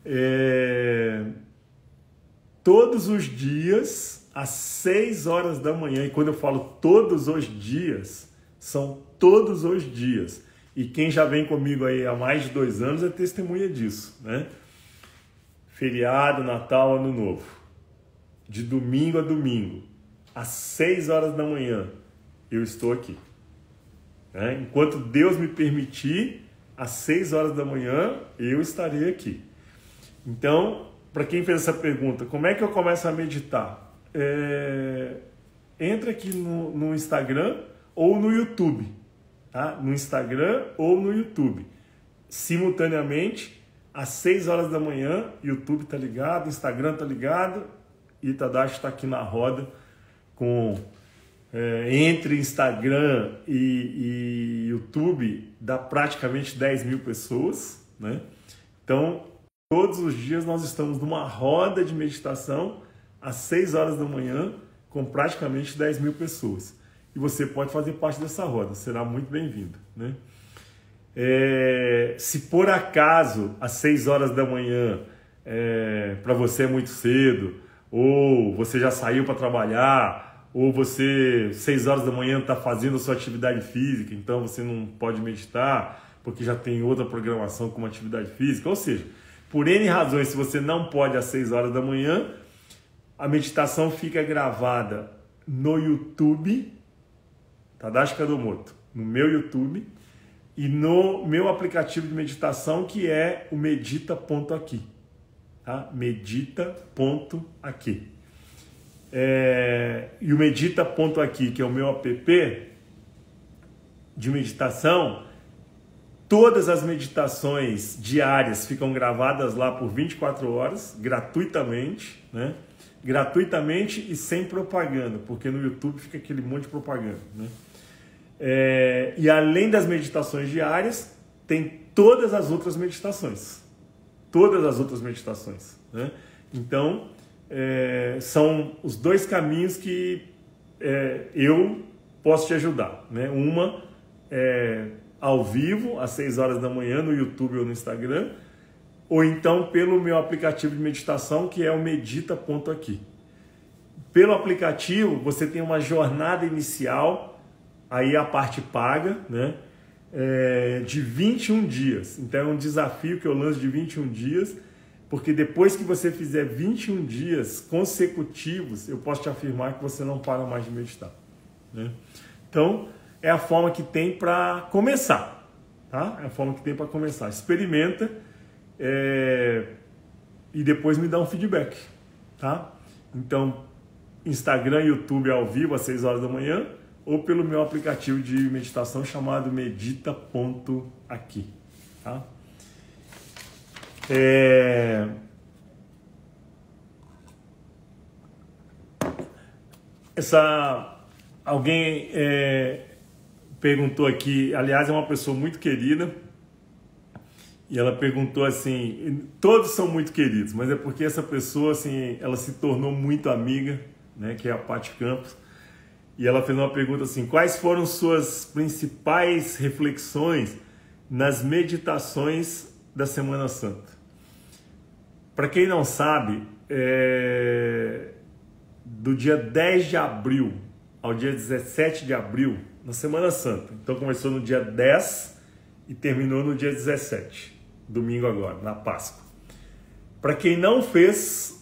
É... Todos os dias, às seis horas da manhã, e quando eu falo todos os dias, são todos os dias. E quem já vem comigo aí há mais de dois anos é testemunha disso, né? Feriado, Natal, Ano Novo. De domingo a domingo, às seis horas da manhã, eu estou aqui. Né? Enquanto Deus me permitir, às seis horas da manhã, eu estarei aqui. Então, para quem fez essa pergunta, como é que eu começo a meditar? É... Entra aqui no, no Instagram ou no YouTube. Tá? No Instagram ou no YouTube, simultaneamente, às seis horas da manhã, YouTube tá ligado, Instagram tá ligado, e Tadashi está aqui na roda, com é, entre Instagram e, e YouTube, dá praticamente dez mil pessoas, né? Então, todos os dias nós estamos numa roda de meditação, às seis horas da manhã, com praticamente dez mil pessoas. E você pode fazer parte dessa roda, será muito bem-vindo. Né? É, se por acaso, às seis horas da manhã, é, para você é muito cedo, ou você já saiu para trabalhar, ou você, seis horas da manhã, está fazendo a sua atividade física, então você não pode meditar, porque já tem outra programação como atividade física, ou seja, por N razões, se você não pode às seis horas da manhã, a meditação fica gravada no YouTube, Tadashi Kadomoto, no meu YouTube, e no meu aplicativo de meditação, que é o Medita.Aqui. Tá? Medita.Aqui. É... E o Medita.Aqui, que é o meu app de meditação, todas as meditações diárias ficam gravadas lá por vinte e quatro horas, gratuitamente, né? Gratuitamente e sem propaganda, porque no YouTube fica aquele monte de propaganda, né? É, e além das meditações diárias, tem todas as outras meditações. Todas as outras meditações, né? Então, é, são os dois caminhos que é, eu posso te ajudar, né? Uma é ao vivo, às seis horas da manhã, no YouTube ou no Instagram, ou então pelo meu aplicativo de meditação, que é o Medita.Aqui. Pelo aplicativo, você tem uma jornada inicial, aí a parte paga, né? É, de vinte e um dias. Então é um desafio que eu lanço de vinte e um dias, porque depois que você fizer vinte e um dias consecutivos, eu posso te afirmar que você não para mais de meditar, né? Então, é a forma que tem para começar, tá? É a forma que tem para começar. Experimenta é... e depois me dá um feedback, tá? Então, Instagram, YouTube ao vivo às seis horas da manhã ou pelo meu aplicativo de meditação chamado Medita.Aqui, tá? É... Essa... Alguém... É... perguntou aqui, aliás, é uma pessoa muito querida, e ela perguntou assim, todos são muito queridos, mas é porque essa pessoa, assim, ela se tornou muito amiga, né, que é a Paty Campos, e ela fez uma pergunta assim, quais foram suas principais reflexões nas meditações da Semana Santa? Para quem não sabe, é... do dia dez de abril ao dia dezessete de abril, na Semana Santa. Então começou no dia dez e terminou no dia dezessete, domingo agora, na Páscoa. Para quem não fez,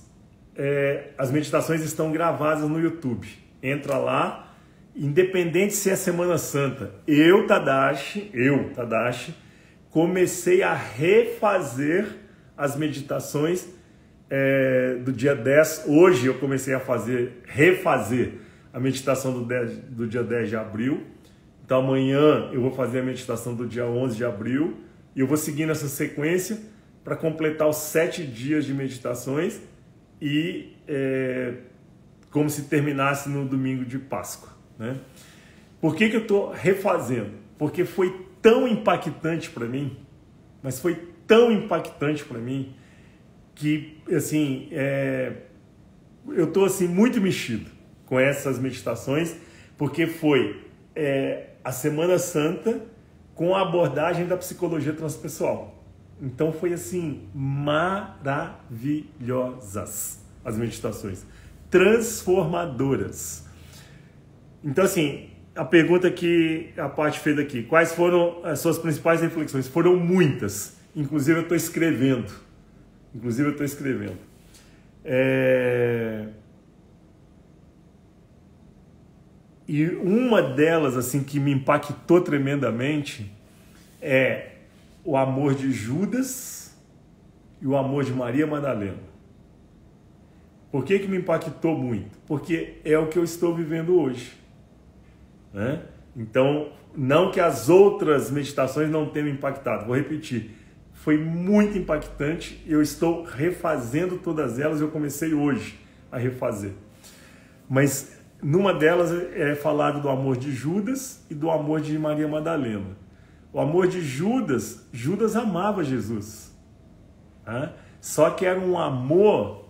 é, as meditações estão gravadas no YouTube. Entra lá, independente se é Semana Santa. Eu, Tadashi, eu, Tadashi, comecei a refazer as meditações é, do dia dez. Hoje eu comecei a fazer, refazer a meditação do, dez, do dia dez de abril. Então amanhã eu vou fazer a meditação do dia onze de abril e eu vou seguir nessa sequência para completar os sete dias de meditações e é, como se terminasse no domingo de Páscoa, né? Por que que eu estou refazendo? Porque foi tão impactante para mim, mas foi tão impactante para mim que assim é, eu estou assim muito mexido com essas meditações porque foi É, a Semana Santa com a abordagem da psicologia transpessoal. Então foi assim, maravilhosas as meditações, transformadoras. Então assim, a pergunta que a Paty fez aqui, quais foram as suas principais reflexões? Foram muitas, inclusive eu estou escrevendo, inclusive eu estou escrevendo. É... E uma delas, assim, que me impactou tremendamente é o amor de Judas e o amor de Maria Madalena. Por que que me impactou muito? Porque é o que eu estou vivendo hoje, né? Então, não que as outras meditações não tenham impactado, vou repetir. Foi muito impactante, eu estou refazendo todas elas, eu comecei hoje a refazer. Mas... numa delas é falado do amor de Judas e do amor de Maria Madalena. O amor de Judas, Judas amava Jesus, né? Só que era um amor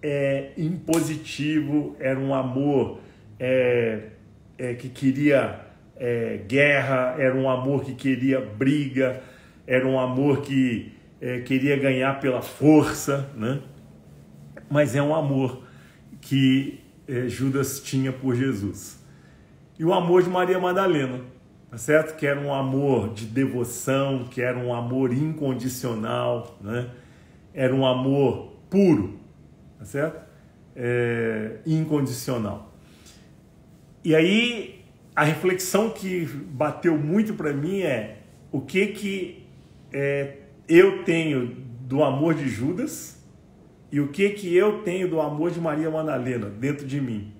é, impositivo, era um amor é, é, que queria é, guerra, era um amor que queria briga, era um amor que é, queria ganhar pela força, né? Mas é um amor que... Judas tinha por Jesus. E o amor de Maria Madalena, tá certo? Que era um amor de devoção, que era um amor incondicional, né? Era um amor puro, tá certo? É, incondicional. E aí a reflexão que bateu muito para mim é o que que é, eu tenho do amor de Judas e o que que eu tenho do amor de Maria Madalena dentro de mim.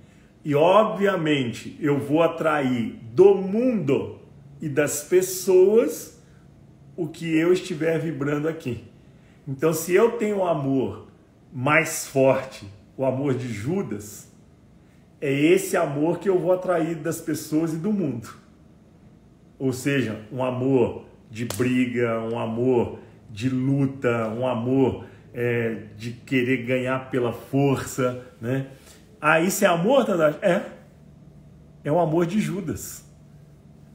E, obviamente, eu vou atrair do mundo e das pessoas o que eu estiver vibrando aqui. Então, se eu tenho um amor mais forte, o amor de Judas, é esse amor que eu vou atrair das pessoas e do mundo. Ou seja, um amor de briga, um amor de luta, um amor é, de querer ganhar pela força, né? Ah, isso é amor, Tadashi? É. É um amor de Judas.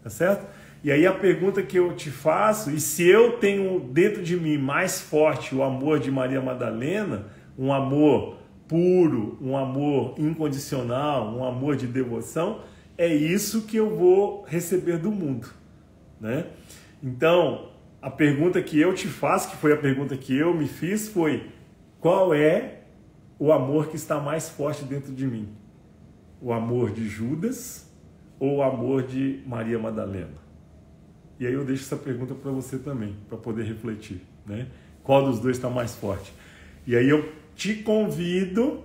Tá certo? E aí a pergunta que eu te faço, e se eu tenho dentro de mim mais forte o amor de Maria Madalena, um amor puro, um amor incondicional, um amor de devoção, é isso que eu vou receber do mundo, né? Então, a pergunta que eu te faço, que foi a pergunta que eu me fiz, foi: qual é o amor que está mais forte dentro de mim? O amor de Judas ou o amor de Maria Madalena? E aí eu deixo essa pergunta para você também, para poder refletir, né? Qual dos dois está mais forte? E aí eu te convido,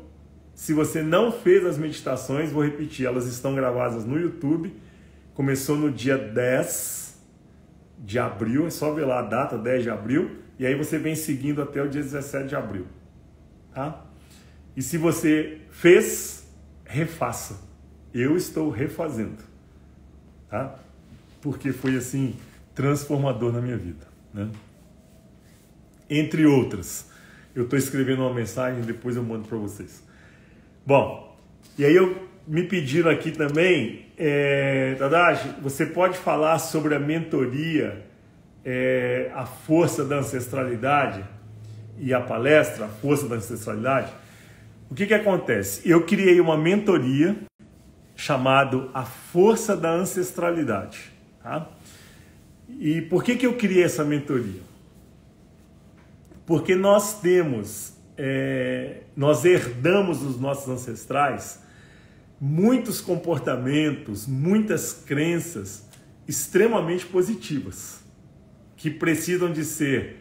se você não fez as meditações, vou repetir, elas estão gravadas no YouTube. Começou no dia dez de abril, é só ver lá a data, dez de abril, e aí você vem seguindo até o dia dezessete de abril, tá? E se você fez, refaça. Eu estou refazendo, tá? Porque foi assim, transformador na minha vida, né? Entre outras. Eu estou escrevendo uma mensagem, depois eu mando para vocês. Bom, e aí eu me pediram aqui também, é, Tadashi, você pode falar sobre a mentoria, é, a força da ancestralidade e a palestra, a força da ancestralidade? O que que acontece? Eu criei uma mentoria chamada A Força da Ancestralidade, tá? E por que que eu criei essa mentoria? Porque nós temos, é, nós herdamos dos nossos ancestrais muitos comportamentos, muitas crenças extremamente positivas, que precisam de ser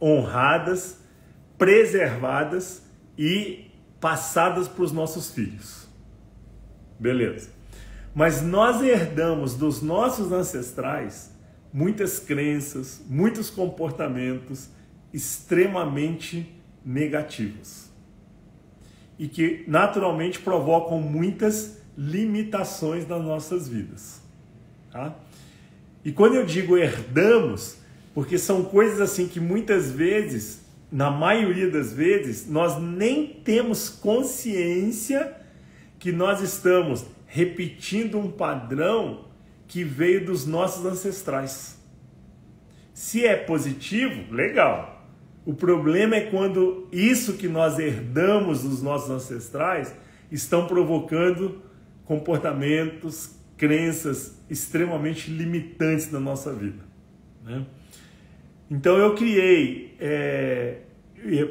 honradas, preservadas e passadas para os nossos filhos. Beleza. Mas nós herdamos dos nossos ancestrais muitas crenças, muitos comportamentos extremamente negativos e que naturalmente provocam muitas limitações nas nossas vidas, tá? E quando eu digo herdamos, porque são coisas assim que muitas vezes, na maioria das vezes, nós nem temos consciência que nós estamos repetindo um padrão que veio dos nossos ancestrais. Se é positivo, legal. O problema é quando isso que nós herdamos dos nossos ancestrais estão provocando comportamentos, crenças extremamente limitantes na nossa vida, né? Então eu criei, é,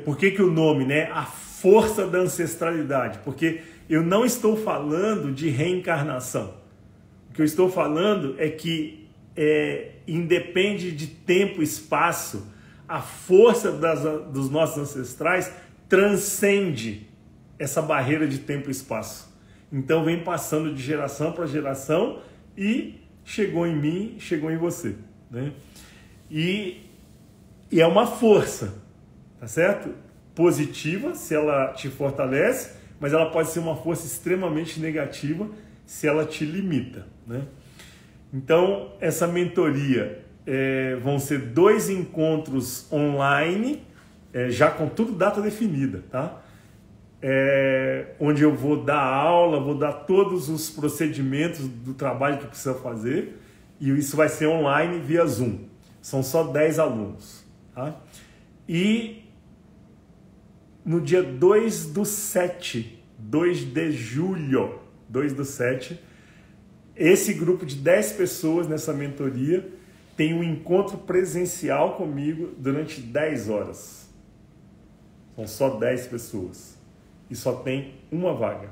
por que que o nome, né? A força da ancestralidade, porque eu não estou falando de reencarnação. O que eu estou falando é que, é, independe de tempo e espaço, a força das, dos nossos ancestrais transcende essa barreira de tempo e espaço. Então vem passando de geração para geração e chegou em mim, chegou em você, né? E... E é uma força, tá certo? Positiva, se ela te fortalece, mas ela pode ser uma força extremamente negativa se ela te limita, né? Então, essa mentoria, é, vão ser dois encontros online, é, já com tudo data definida, tá? É, onde eu vou dar aula, vou dar todos os procedimentos do trabalho que precisa fazer, e isso vai ser online via Zoom. São só dez alunos. Tá? E no dia dois do sete, dois de julho, dois do sete, esse grupo de dez pessoas nessa mentoria tem um encontro presencial comigo durante dez horas. São só dez pessoas. E só tem uma vaga,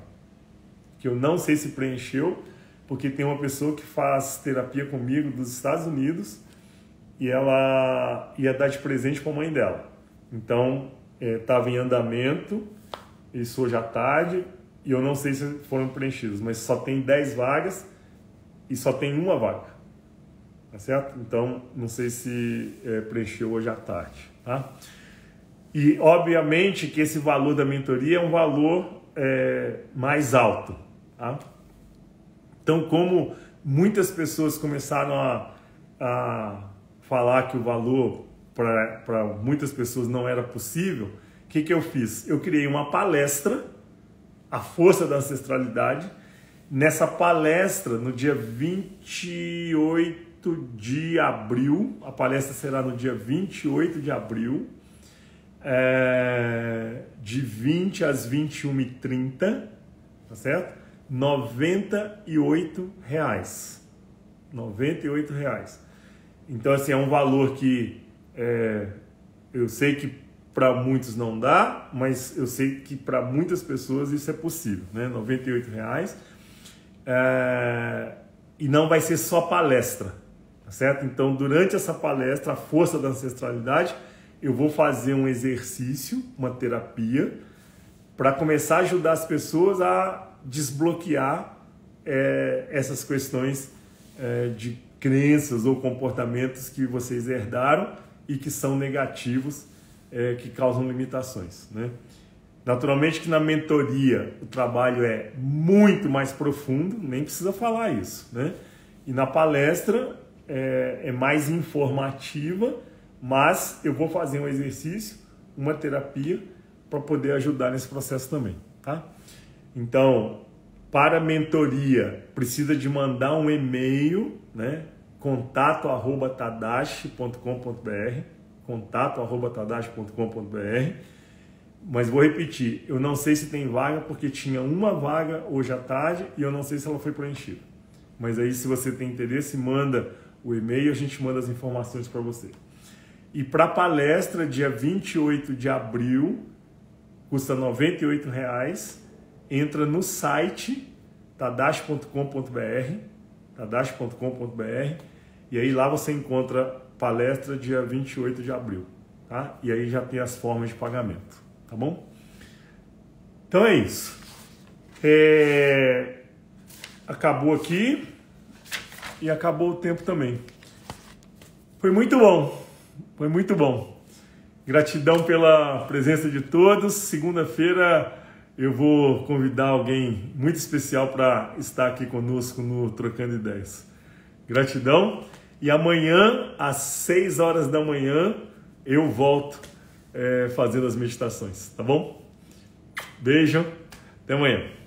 que eu não sei se preencheu, porque tem uma pessoa que faz terapia comigo dos Estados Unidos e ela ia dar de presente para a mãe dela. Então, estava é, em andamento, isso hoje à tarde, e eu não sei se foram preenchidos, mas só tem dez vagas e só tem uma vaga, tá certo? Então, não sei se é, preencheu hoje à tarde, tá? E, obviamente, que esse valor da mentoria é um valor é, mais alto, tá? Então, como muitas pessoas começaram a, a falar que o valor para muitas pessoas não era possível, o que, que eu fiz? Eu criei uma palestra, A Força da Ancestralidade. Nessa palestra, no dia vinte e oito de abril, a palestra será no dia vinte e oito de abril, É, de vinte às vinte e uma e trinta, tá certo? noventa e oito reais. noventa e oito reais. Então, assim, é um valor que é, eu sei que para muitos não dá, mas eu sei que para muitas pessoas isso é possível, né? noventa e oito reais. É, e não vai ser só palestra, tá certo? Então, durante essa palestra, A Força da Ancestralidade, eu vou fazer um exercício, uma terapia, para começar a ajudar as pessoas a desbloquear é, essas questões é, de crenças ou comportamentos que vocês herdaram e que são negativos, é, que causam limitações, né? Naturalmente que na mentoria o trabalho é muito mais profundo, nem precisa falar isso, né? E na palestra é, é mais informativa, mas eu vou fazer um exercício, uma terapia, para poder ajudar nesse processo também, tá? Então, para mentoria, precisa de mandar um e-mail, né? contato arroba tadashi ponto com ponto br, contato arroba tadashi ponto com ponto br. Mas vou repetir, eu não sei se tem vaga, porque tinha uma vaga hoje à tarde e eu não sei se ela foi preenchida. Mas aí, se você tem interesse, manda o e-mail, a gente manda as informações para você. E para a palestra, dia vinte e oito de abril, custa noventa e oito reais. Entra no site tadashi ponto com ponto br, tadashi ponto com ponto br, e aí lá você encontra palestra dia vinte e oito de abril, tá? E aí já tem as formas de pagamento, tá bom? Então é isso. É... Acabou aqui e acabou o tempo também. Foi muito bom. Foi muito bom. Gratidão pela presença de todos. Segunda-feira eu vou convidar alguém muito especial para estar aqui conosco no Trocando Ideias. Gratidão. E amanhã, às seis horas da manhã, eu volto é, fazendo as meditações, tá bom? Beijo. Até amanhã.